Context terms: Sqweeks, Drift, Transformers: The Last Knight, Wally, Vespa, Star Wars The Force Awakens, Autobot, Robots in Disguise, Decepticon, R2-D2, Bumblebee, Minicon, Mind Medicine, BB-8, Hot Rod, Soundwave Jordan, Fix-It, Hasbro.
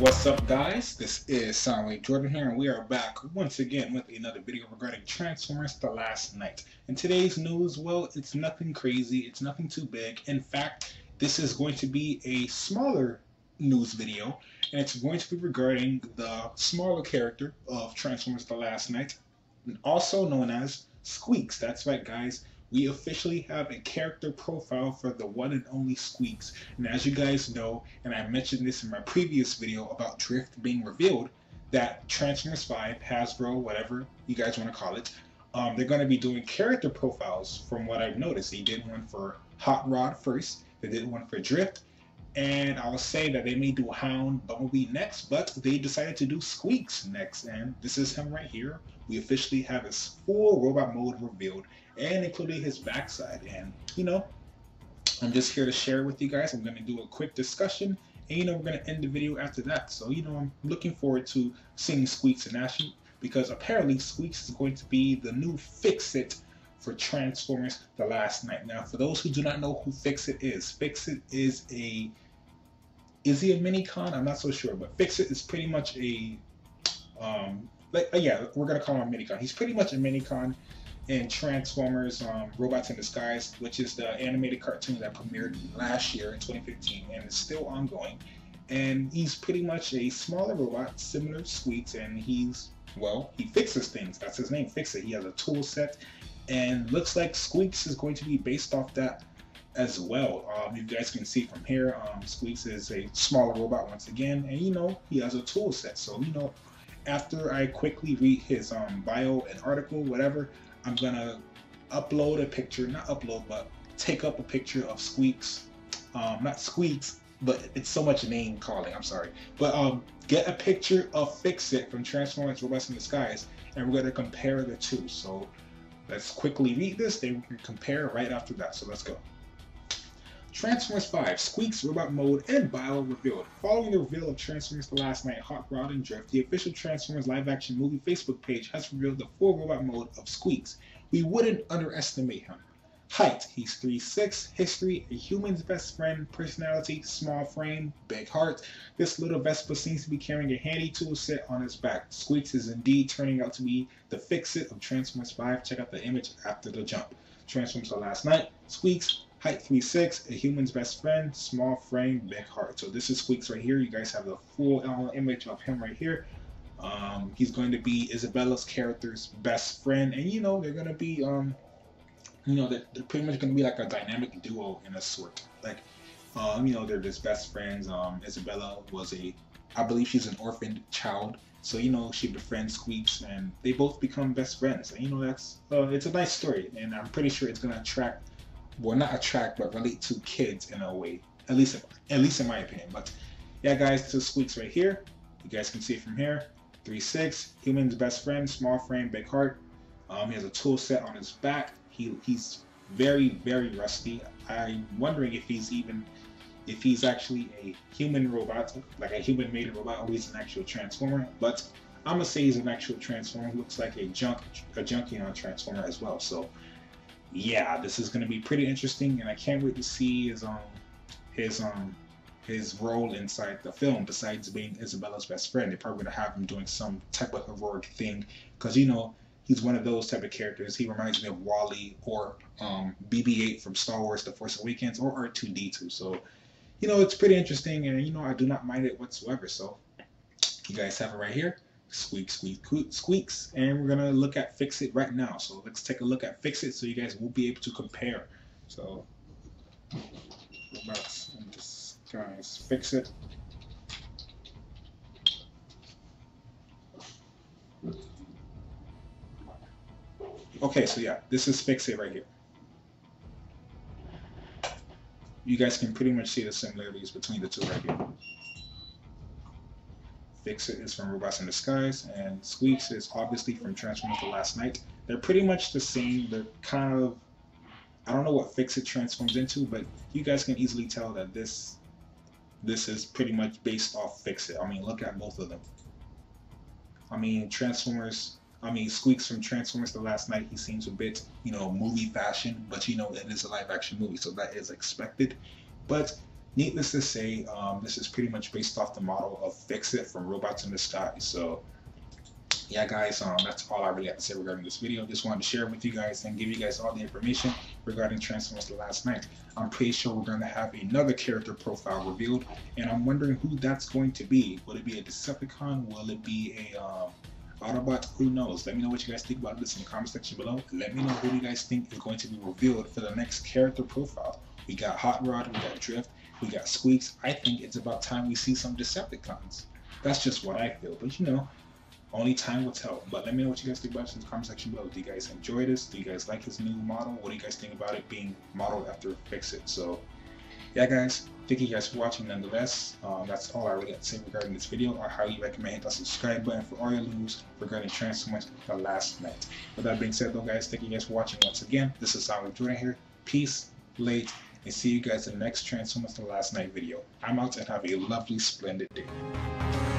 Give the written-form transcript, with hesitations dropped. What's up, guys? This is Soundwave Jordan here, and we are back once again with another video regarding Transformers: The Last Knight. And today's news, well, it's nothing crazy, it's nothing too big. In fact, this is going to be a smaller news video, and it's going to be regarding the smaller character of Transformers: The Last Knight, also known as Sqweeks. That's right, guys. We officially have a character profile for the one and only Sqweeks. And as you guys know, and I mentioned this in my previous video about Drift being revealed, that Transformers 5, Hasbro, whatever you guys want to call it, they're going to be doing character profiles from what I've noticed. They did one for Hot Rod first, they did one for Drift, and I'll say that they may do Hound, Bumblebee next, but they decided to do Sqweeks next, and this is him right here. We officially have his full robot mode revealed, and including his backside. And you know, I'm just here to share with you guys. I'm gonna do a quick discussion, and you know, we're gonna end the video after that. So you know, I'm looking forward to seeing Sqweeks in action, because apparently Sqweeks is going to be the new Fix-It for Transformers: The Last Knight. Now, for those who do not know who Fix-It is, Fix-It is a Minicon? I'm not so sure, but Fix-It is pretty much a yeah, we're gonna call him a Minicon. He's pretty much a Minicon in Transformers Robots in Disguise, which is the animated cartoon that premiered last year in 2015 and is still ongoing. And he's pretty much a smaller robot, similar to Sqweeks, and he's, well, he fixes things. That's his name, Fix-It. He has a tool set, and looks like Sqweeks is going to be based off that as well. You guys can see from here, Sqweeks is a smaller robot once again, and you know, he has a tool set. So you know, after I quickly read his bio and article, whatever, I'm gonna upload a picture, not upload, but take up a picture of Sqweeks, not Sqweeks, but it's so much name calling, I'm sorry, but get a picture of Fix-It from Transformers: Robots in Disguise, and we're gonna compare the two. So let's quickly read this, then we can compare right after that. So let's go. Transformers 5, Sqweeks robot mode and bio revealed. Following the reveal of Transformers: The Last Knight, Hot Rod, and Drift, the official Transformers live-action movie Facebook page has revealed the full robot mode of Sqweeks. We wouldn't underestimate him. Height, he's 3'6", history, a human's best friend, personality, small frame, big heart. This little Vespa seems to be carrying a handy tool set on his back. Sqweeks is indeed turning out to be the Fix-It of Transformers 5. Check out the image after the jump. Transformers: The Last Knight, Sqweeks. Height 3'6", a human's best friend, small frame, big heart. So this is Sqweeks right here. You guys have the full image of him right here. He's going to be Isabella's character's best friend, and you know, they're going to be, you know, they're pretty much going to be like a dynamic duo in a sort. Like, you know, they're just best friends. Isabella was I believe she's an orphaned child, so you know, she befriends Sqweeks, and they both become best friends. And you know, that's it's a nice story, and I'm pretty sure it's going to attract. Well, not attract, but relate to kids in a way, at least in my opinion. But yeah, guys, this is Sqweeks right here. You guys can see it from here. 3'6", human's best friend, small frame, big heart. He has a tool set on his back. He's very, very rusty. I'm wondering if he's actually a human robot, like a human-made robot, or he's an actual Transformer. But I'm gonna say he's an actual Transformer. He looks like a junkie on Transformer as well. So. Yeah, this is going to be pretty interesting, and I can't wait to see his role inside the film. Besides being Isabella's best friend, they're probably going to have him doing some type of heroic thing, because you know, he's one of those type of characters. He reminds me of Wally or BB-8 from Star Wars: The Force Awakens, or R2-D2. So you know, it's pretty interesting, and you know, I do not mind it whatsoever. So you guys have it right here. Sqweeks, and we're gonna look at Fix-It right now. So let's take a look at Fix-It, so you guys will be able to compare. So Robots in Disguise, Fix-It. Okay, so yeah, this is Fix-It right here. You guys can pretty much see the similarities between the two right here. Fix-It is from Robots in Disguise, and Sqweeks is obviously from Transformers: The Last Knight. They're pretty much the same. They're kind of, I don't know what Fix-It transforms into, but you guys can easily tell that this is pretty much based off Fix-It. I mean, look at both of them. I mean, Sqweeks from Transformers: The Last Knight, he seems a bit, you know, movie fashion, but you know, it is a live action movie, so that is expected. But Needless to say, this is pretty much based off the model of Fix-It from Robots in Disguise. So yeah, guys, that's all I really have to say regarding this video. Just wanted to share it with you guys and give you guys all the information regarding Transformers The Last Knight. I'm pretty sure we're going to have another character profile revealed, and I'm wondering who that's going to be. Will it be a Decepticon? Will it be a Autobot? Who knows? Let me know what you guys think about this in the comment section below. Let me know who you guys think is going to be revealed for the next character profile. We got Hot Rod, we got Drift, we got Sqweeks. I think it's about time we see some Decepticons. That's just what I feel, but you know, only time will tell. But let me know what you guys think about this in the comment section below. Do you guys enjoy this? Do you guys like this new model? What do you guys think about it being modeled after Fix-It? So yeah, guys, thank you guys for watching nonetheless. That's all I really got to say regarding this video. I highly recommend hitting that subscribe button for all your news regarding Transformers The Last Knight. With that being said though, guys, thank you guys for watching once again. This is Soundwave Jordan here. Peace, late, and see you guys in the next Transformers The Last Knight video. I'm out, and have a lovely, splendid day.